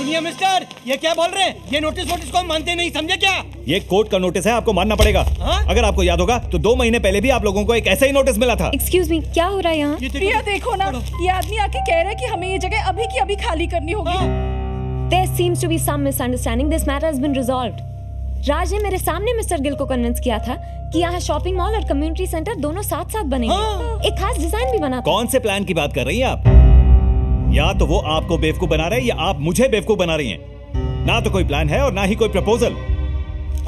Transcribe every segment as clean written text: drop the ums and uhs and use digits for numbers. सुनिए मिस्टर, ये क्या बोल रहे हैं? ये नोटिस वोटिस को हम मानते नहीं, समझे क्या? ये कोर्ट का नोटिस है, आपको मानना पड़ेगा। अगर आपको याद होगा तो 2 महीने पहले भी आप लोगों को एक ऐसा ही नोटिस मिला था। एक्सक्यूज मी, क्या हो रहा है यहाँ? प्रिया देखो ना, ये आदमी आके कह रहा है कि हमें ये जगह अभी की अभी खाली करनी होगी। There seems to be some misunderstanding. This matter has been resolved. राज ने मेरे सामने मिस्टर गिल को कन्विंस किया था कि यहाँ शॉपिंग मॉल और कम्युनिटी सेंटर दोनों साथ साथ बनेंगे। एक खास डिजाइन भी बना। कौन से प्लान की बात कर रही हैं आप? या तो वो आपको बेवकूफ बना रहे हैं या आप मुझे बेवकूफ बना रही हैं। ना तो कोई प्लान है और ना ही कोई प्रपोजल।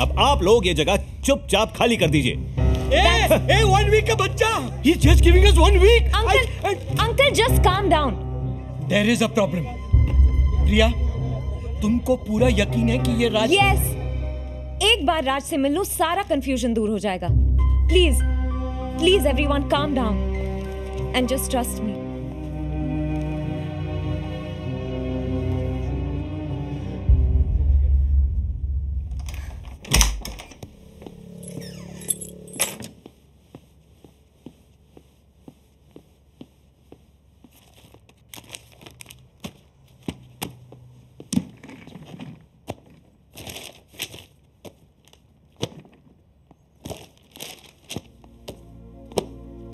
अब आप लोग ये जगह चुपचाप खाली कर दीजिए। Uncle just calm down. There is a problem. Priya, तुमको पूरा यकीन है कि ये राज? Yes. एक बार राज से मिल लो, सारा कंफ्यूजन दूर हो जाएगा। Please please everyone calm down and just trust me.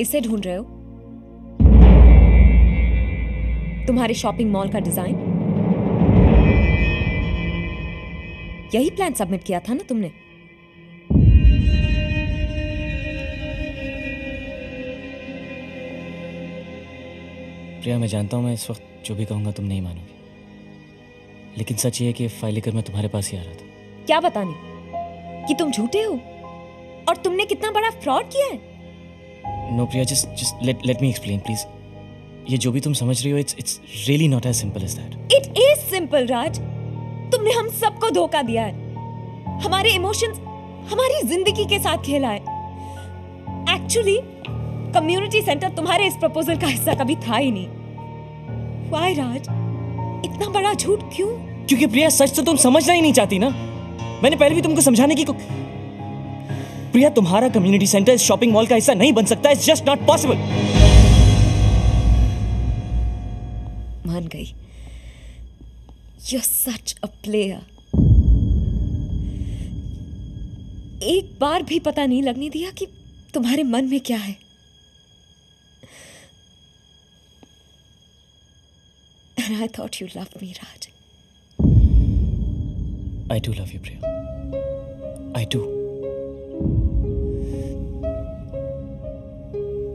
इसे ढूंढ रहे हो? तुम्हारे शॉपिंग मॉल का डिजाइन यही प्लान सबमिट किया था ना तुमने? प्रिया, मैं जानता हूं मैं इस वक्त जो भी कहूंगा तुम नहीं मानोगी, लेकिन सच ये है कि फाइल लेकर मैं तुम्हारे पास ही आ रहा था। क्या बताने कि तुम झूठे हो और तुमने कितना बड़ा फ्रॉड किया है? No Priya, just let me explain please. ये जो भी तुम समझ रही हो, it's really not as simple as that. It is simple, राज. तुमने हम सबको धोखा दिया है, हमारे इमोशंस, हमारी जिंदगी के साथ खेला है। Actually, community center तुम्हारे इस प्रपोजल का हिस्सा कभी था ही नहीं। Why राज? इतना बड़ा झूठ क्यों? क्योंकि प्रिया, सच तो तुम समझना ही नहीं चाहती ना। मैंने पहले भी तुमको समझाने की प्रिया, तुम्हारा कम्युनिटी सेंटर इस शॉपिंग मॉल का हिस्सा नहीं बन सकता। It's just not possible. मान गई। You are such a player. एक बार भी पता नहीं लगने दिया कि तुम्हारे मन में क्या है। And I thought you loved me, Raj. I do love you, Priya. I do.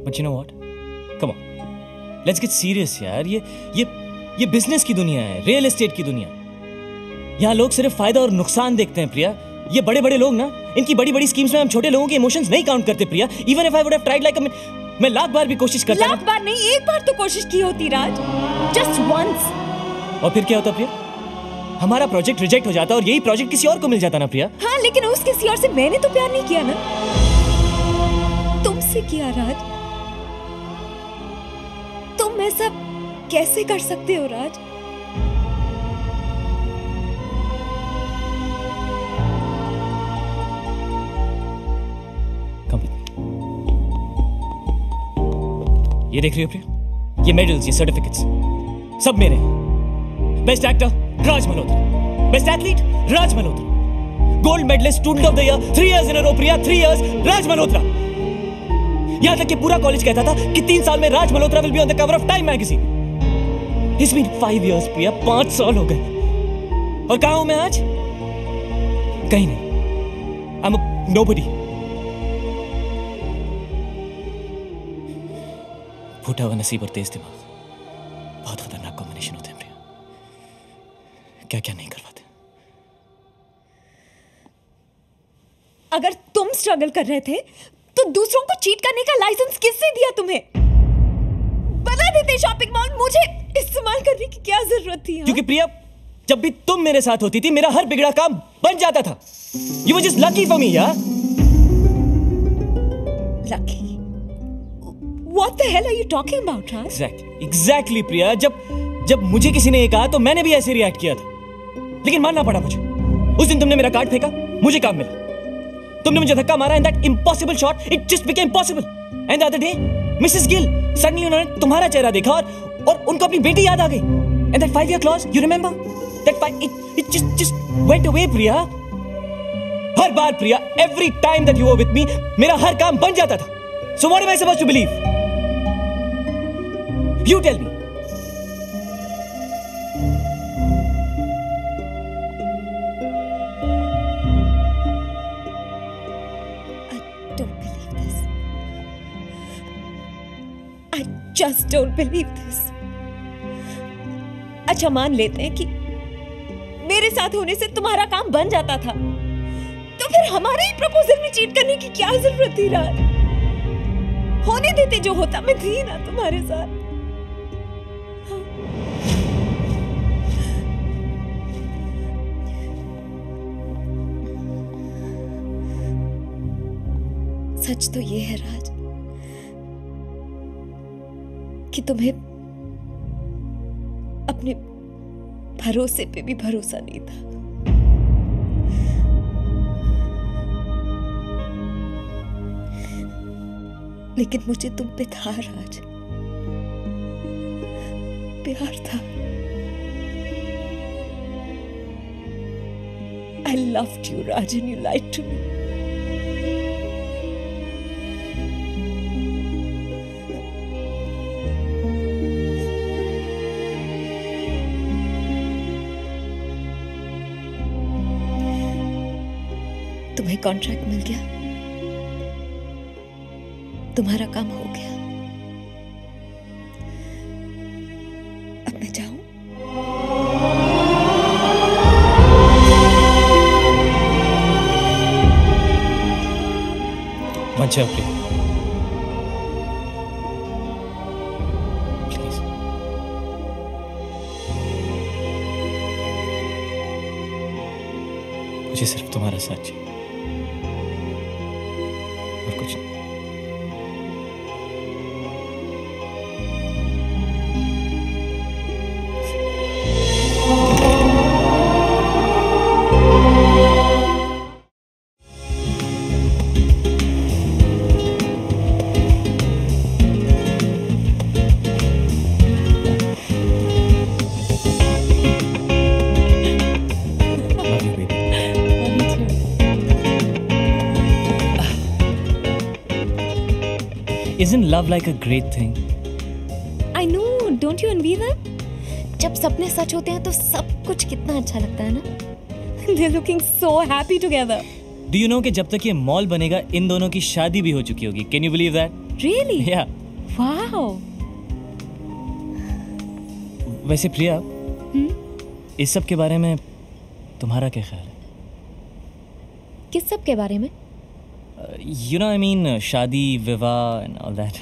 But you know what? Come on, let's get serious यार। ये बिजनेस की दुनिया है, रियल एस्टेट की दुनिया। यहाँ लोग सिर्फ फायदा और नुकसान देखते हैं प्रिया। ये बड़े बड़े लोग ना, इनकी बड़ी बड़ी स्कीम्स में हम छोटे लोगों के इमोशंस नहीं काउंट करते Priya. Even if I would have tried, like मैं लाख बार भी कोशिश करता। लाख बार नहीं, एक बार तो कोशिश की होती राज, जस्ट वंस। और फिर क्या होता प्रिया? हमारा प्रोजेक्ट रिजेक्ट हो जाता और यही प्रोजेक्ट किसी और को मिल जाता ना प्रिया। हाँ, लेकिन उस किसी और से मैंने तो प्यार नहीं किया ना, तुमसे किया राज। मैं सब कैसे कर सकते हो राज? ये देख रही हो प्रिया, ये मेडल्स, ये सर्टिफिकेट्स सब मेरे हैं। Best actor Raj Malhotra, best athlete Raj Malhotra, gold medallist student of the year 3 years in a row Priya, 3 years Raj Malhotra. यहाँ तक कि पूरा कॉलेज कहता था कि 3 साल में Raj Malhotra will be on the cover of Time magazine. It's been 5 years Priya, 5 साल हो गए। और कहाँ हूं मैं आज? कहीं नहीं। I am nobody. फूटा हुआ नसीब और तेज दिमाग बहुत खतरनाक कॉम्बिनेशन होते हैं प्रिया। क्या क्या नहीं करवाते। अगर तुम स्ट्रगल कर रहे थे तो दूसरों को चीट करने का लाइसेंस किसने दिया तुम्हें? बना देते शॉपिंग मॉल, मुझे इस्तेमाल करने की क्या जरूरत थी? क्योंकि प्रिया, जब भी तुम मेरे साथ होती थी मेरा हर बिगड़ा काम बन जाता था। You were just lucky for me, यार। Lucky? What the hell are you talking about, Raj? Exactly, प्रिया। जब मुझे किसी ने ये कहा तो मैंने भी ऐसे रिएक्ट किया था, लेकिन मानना पड़ा मुझे। उस दिन तुमने मेरा कार्ड फेंका, मुझे काम मिला। तुमने मुझे धक्का मारा and that impossible shot, it just became possible. And the other day, Mrs. Gil, suddenly उन्होंने तुम्हारा चेहरा देखा और उनको अपनी बेटी याद आ गई. And that 5-year clause, you remember? that fire, it just went away, Priya. हर बार Priya, every time that you were with me, मेरा हर काम बन जाता था. So what am I supposed to believe? You tell me. I don't believe this. I just don't believe this. अच्छा मान लेते हैं कि मेरे साथ होने से तुम्हारा काम बन जाता था, तो फिर हमारे ही प्रपोजल में चीट करने की क्या जरूरत थी राज? होने देते जो होता, मैं थी ना तुम्हारे साथ. सच तो ये है राज कि तुम्हें अपने भरोसे पे भी भरोसा नहीं था. लेकिन मुझे तुम पे था राज, प्यार था. I loved you, Raj, and you lied to me. तुम्हें कॉन्ट्रैक्ट मिल गया, तुम्हारा काम हो गया. अब मैं जाऊं? मत जाओ प्लीज, प्लीज. मुझे सिर्फ तुम्हारा साथ चाहिए और कुछ नहीं. Isn't love like a great thing? I know, don't you envy that? जब सपने सच होते हैं तो सब कुछ कितना अच्छा लगता है ना. They're looking so happy together. Do you know कि जब तक ये मॉल बनेगा इन दोनों की शादी भी हो चुकी होगी. Can you believe that? Really? Yeah. Wow. वैसे प्रिया, इस सब के बारे में तुम्हारा क्या ख्याल है? किस सब के बारे में? You know I mean शादी, विवाह and all that.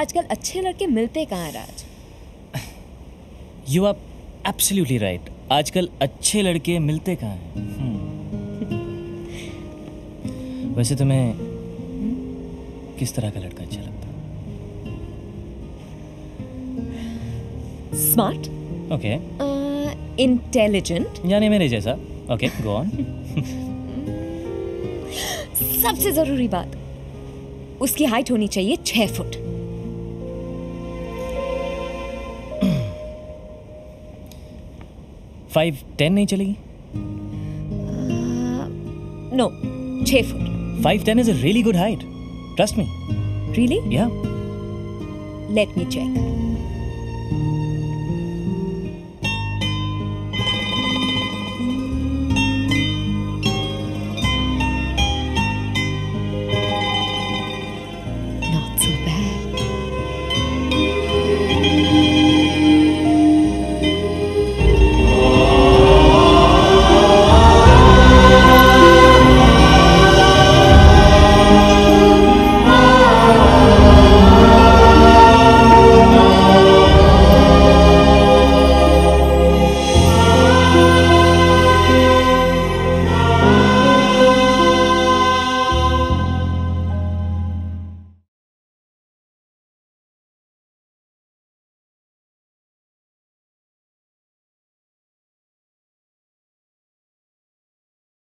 आजकल अच्छे लड़के मिलते कहाँ राज? You are absolutely right. आजकल अच्छे लड़के मिलते कहाँ हैं? वैसे तुम्हें किस तरह का लड़का अच्छा लगता? Smart. Okay. Intelligent. यानी मेरे जैसा. Okay, go on. सबसे जरूरी बात, उसकी हाइट होनी चाहिए 6 फुट. फाइव 10 नहीं चलेगी? No, 6 foot. 5'10" is a really good height. Trust me. Really? Yeah. Let me check.